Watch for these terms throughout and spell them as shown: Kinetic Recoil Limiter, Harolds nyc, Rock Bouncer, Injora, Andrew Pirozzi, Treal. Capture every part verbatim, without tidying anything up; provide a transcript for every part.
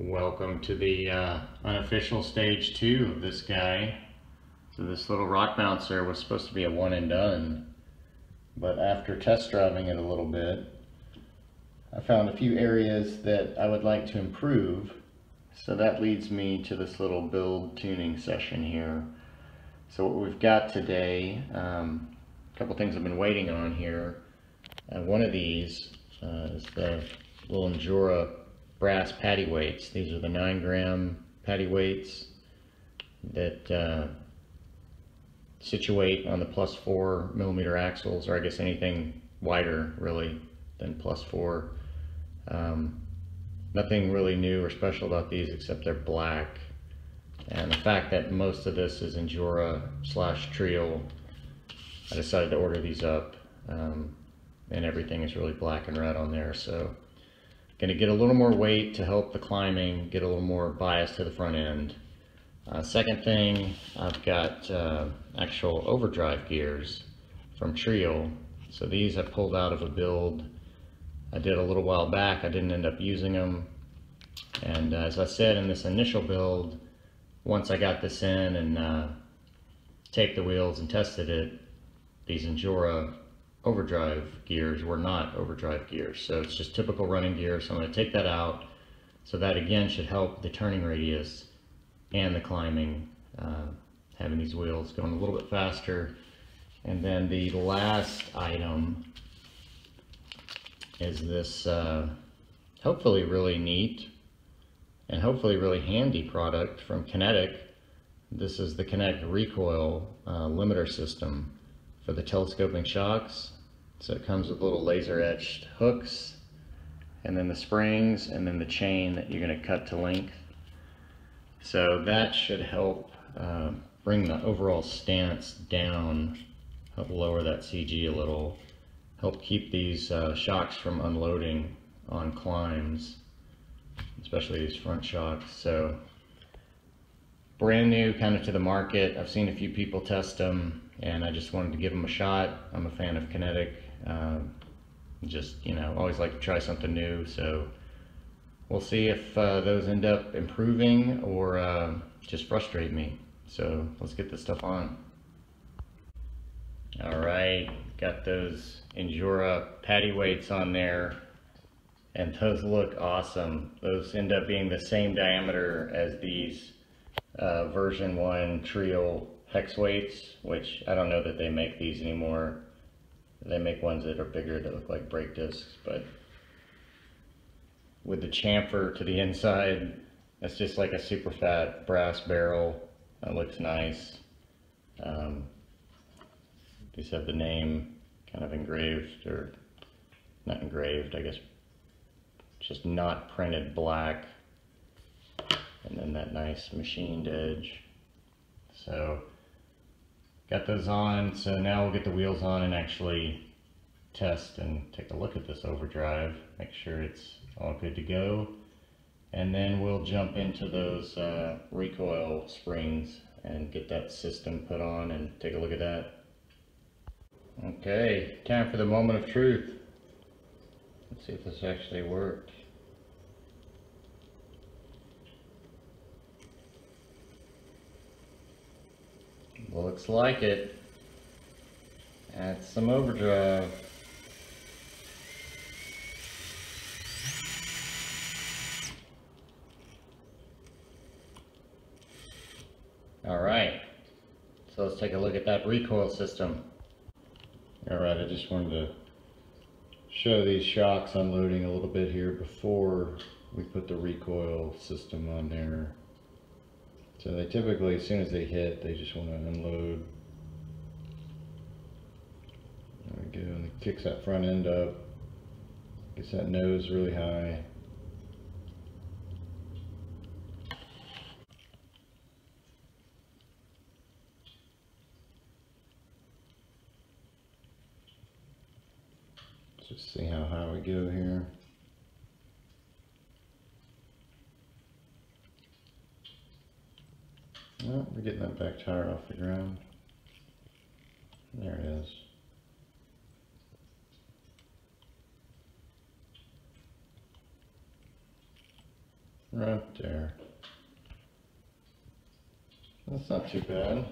Welcome to the uh, unofficial stage two of this guy. So this little rock bouncer was supposed to be a one and done, but after test driving it a little bit, I found a few areas that I would like to improve. So that leads me to this little build tuning session here. So what we've got today, um, a couple things I've been waiting on here. And one of these uh, is the little Injora brass patty weights. These are the nine gram patty weights that uh, situate on the plus four millimeter axles, or I guess anything wider really than plus four. Um, nothing really new or special about these except they're black, and the fact that most of this is Injora slash Treal, I decided to order these up, um, and everything is really black and red on there. So going to get a little more weight to help the climbing, get a little more bias to the front end. Uh, second thing, I've got uh, actual overdrive gears from Treal. So these I pulled out of a build I did a little while back. I didn't end up using them. And uh, as I said in this initial build, once I got this in and uh, taped the wheels and tested it, these Injora overdrive gears were not overdrive gears, so it's just typical running gear. So I'm going to take that out, so that again should help the turning radius and the climbing, uh, having these wheels going a little bit faster. And then the last item is this uh, hopefully really neat and hopefully really handy product from Kinetic. This is the Kinetic Recoil uh, Limiter system for the telescoping shocks. So it comes with little laser etched hooks, and then the springs, and then the chain that you're going to cut to length. So that should help uh, bring the overall stance down, help lower that C G a little, help keep these uh, shocks from unloading on climbs, especially these front shocks. So brand new, kind of to the market. I've seen a few people test them, and I just wanted to give them a shot. I'm a fan of Kinetic. Uh, just, you know, always like to try something new. So we'll see if uh, those end up improving or uh, just frustrate me. So let's get this stuff on. All right, got those Injora patty weights on there, and those look awesome. Those end up being the same diameter as these Uh, version one Treal hex weights, which I don't know that they make these anymore. They make ones that are bigger that look like brake discs, but with the chamfer to the inside, that's just like a super fat brass barrel. That looks nice. Um, these have the name kind of engraved, or not engraved, I guess, just not printed black. And then that nice machined edge. So got those on, so now we'll get the wheels on and actually test and take a look at this overdrive, make sure it's all good to go, and then we'll jump into those uh, recoil springs and get that system put on and take a look at that. Okay, time for the moment of truth. Let's see if this actually worked. Looks like it. That's some overdrive. All right, so let's take a look at that recoil system. All right, I just wanted to show these shocks unloading a little bit here before we put the recoil system on there. So they typically, as soon as they hit, they just want to unload. There we go, and it kicks that front end up, gets that nose really high. Let's just see how high we go here. Well, we're getting that back tire off the ground. There it is. right there. That's not too bad.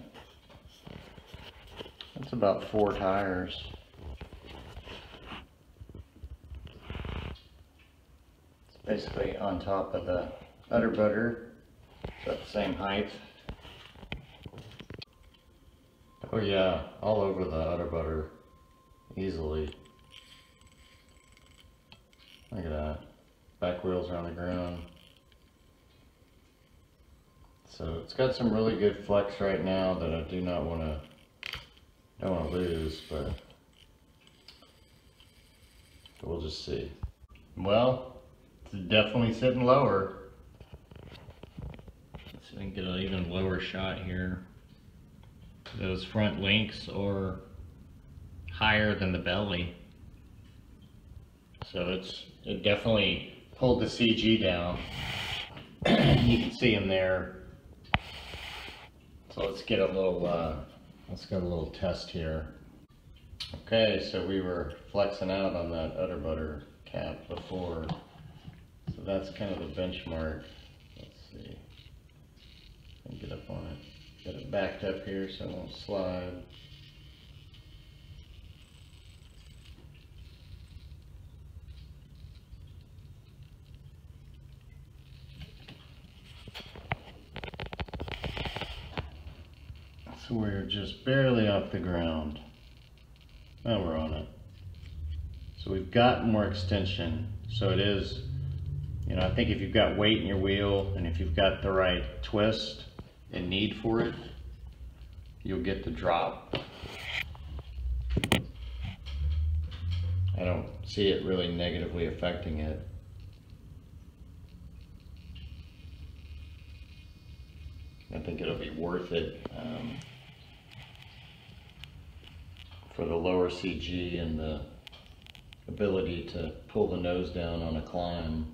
That's about four tires. It's basically on top of the udder butter. It's at the same height. Oh yeah, all over the udder butter. Easily. Look at that. Back wheels are on the ground. So it's got some really good flex right now that I do not want to don't want to lose, but we'll just see. Well, it's definitely sitting lower. Let's see if we can get an even lower shot here. Those front links are higher than the belly, so it's it definitely pulled the C G down. You can see them there. So let's get a little uh, let's get a little test here. Okay, so we were flexing out on that udder butter cap before, so that's kind of the benchmark. Let's see, and get up on it, get it backed up here so it won't slide. So we're just barely off the ground. Now we're on it. So we've got more extension. So it is, you know, I think if you've got weight in your wheel and if you've got the right twist and need for it, you'll get the drop. I don't see it really negatively affecting it. I think it'll be worth it. Um, for the lower C G and the ability to pull the nose down on a climb.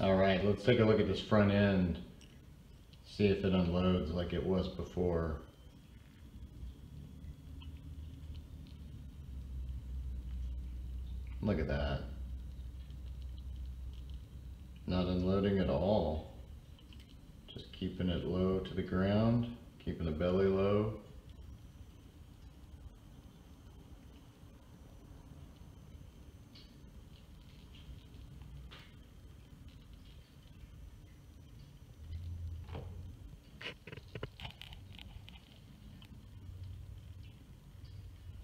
All right, let's take a look at this front end, see if it unloads like it was before. Look at that. Not unloading at all. Just keeping it low to the ground, keeping the belly low.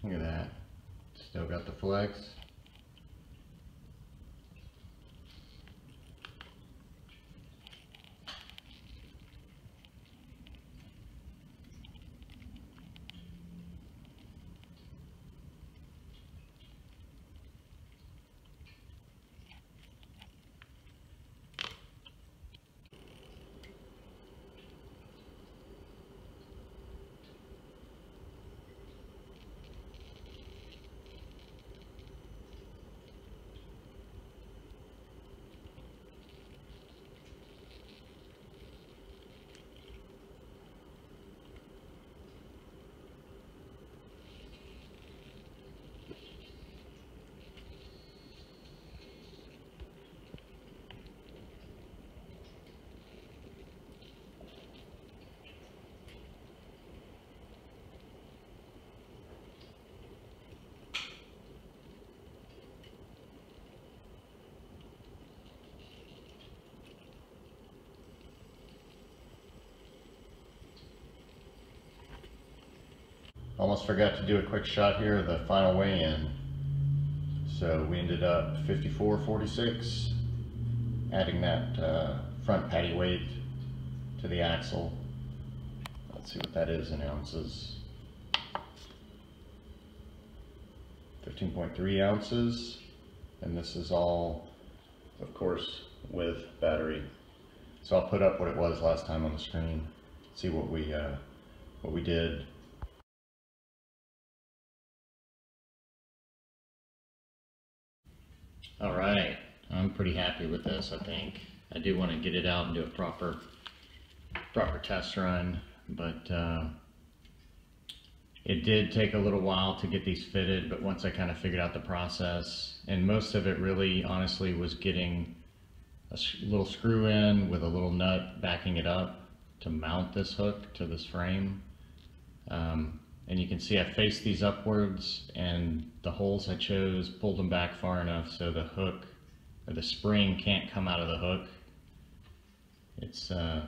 Look at that. Still got the flex. Almost forgot to do a quick shot here of the final weigh-in. So we ended up fifty-four forty-six, adding that uh, front patty weight to the axle. Let's see what that is in ounces. fifteen point three ounces, and this is all, of course, with battery. So I'll put up what it was last time on the screen, see what we uh, what we did. All right, I'm pretty happy with this. I think I do want to get it out and do a proper proper test run, but uh, it did take a little while to get these fitted, but once I kind of figured out the process, and most of it really honestly was getting a little screw in with a little nut backing it up to mount this hook to this frame. Um, and you can see I faced these upwards, and the holes I chose pulled them back far enough so the hook or the spring can't come out of the hook. It's uh,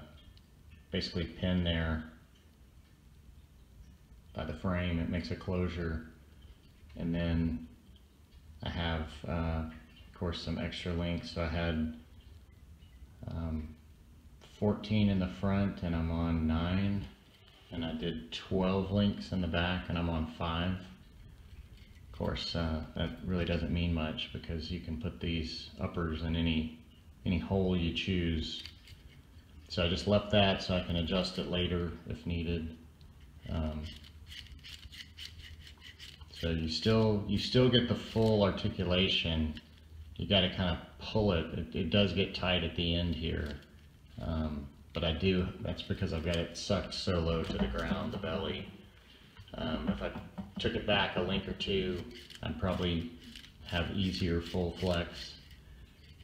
basically pinned there by the frame. It makes a closure, and then I have uh, of course some extra links. So I had um, fourteen in the front and I'm on nine, and I did twelve links in the back and I'm on five. Of course uh, that really doesn't mean much because you can put these uppers in any any hole you choose. So I just left that so I can adjust it later if needed. Um, So you still, you still get the full articulation. You got to kind of pull it. it. It does get tight at the end here. Um, but I do, that's because I've got it sucked so low to the ground, the belly. Um, if I took it back a link or two, I'd probably have easier full flex.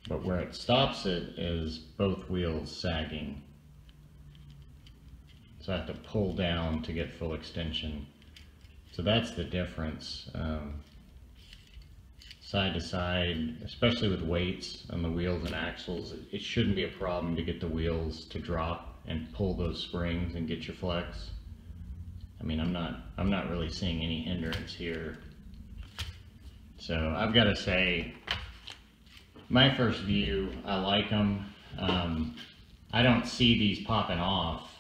But where it stops it is both wheels sagging. So I have to pull down to get full extension. So that's the difference, um, side to side, especially with weights on the wheels and axles. It, it shouldn't be a problem to get the wheels to drop and pull those springs and get your flex. I mean, I'm not, I'm not really seeing any hindrance here. So I've got to say, my first view, I like them. Um, I don't see these popping off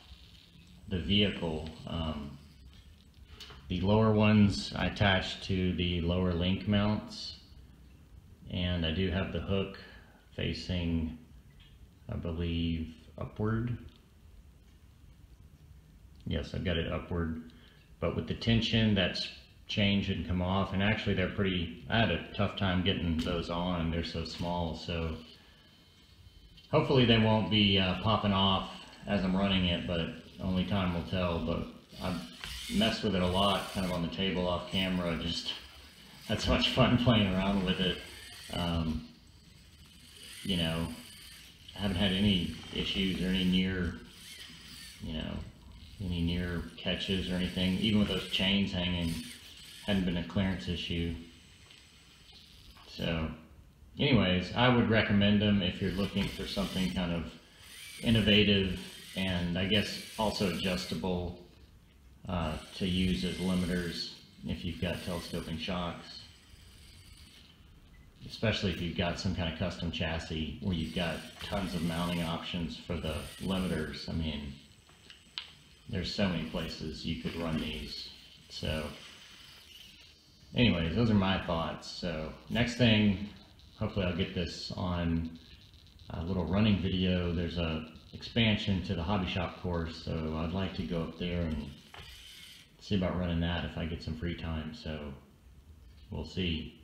the vehicle. Um, The lower ones I attached to the lower link mounts, and I do have the hook facing, I believe, upward. Yes, I've got it upward, but with the tension, that's changed and come off, and actually they're pretty, I had a tough time getting those on, they're so small, so hopefully they won't be uh, popping off as I'm running it, but only time will tell. But I've messed with it a lot, kind of on the table off camera, just had so much fun playing around with it. Um, you know, I haven't had any issues or any near, you know, any near catches or anything. Even with those chains hanging, hadn't been a clearance issue. So anyways, I would recommend them if you're looking for something kind of innovative and I guess also adjustable. Uh, to use as limiters if you've got telescoping shocks, especially if you've got some kind of custom chassis where you've got tons of mounting options for the limiters. I mean, there's so many places you could run these. So anyways, those are my thoughts. So next thing, hopefully I'll get this on a little running video. There's a expansion to the hobby shop course, so I'd like to go up there and see about running that if I get some free time, so we'll see.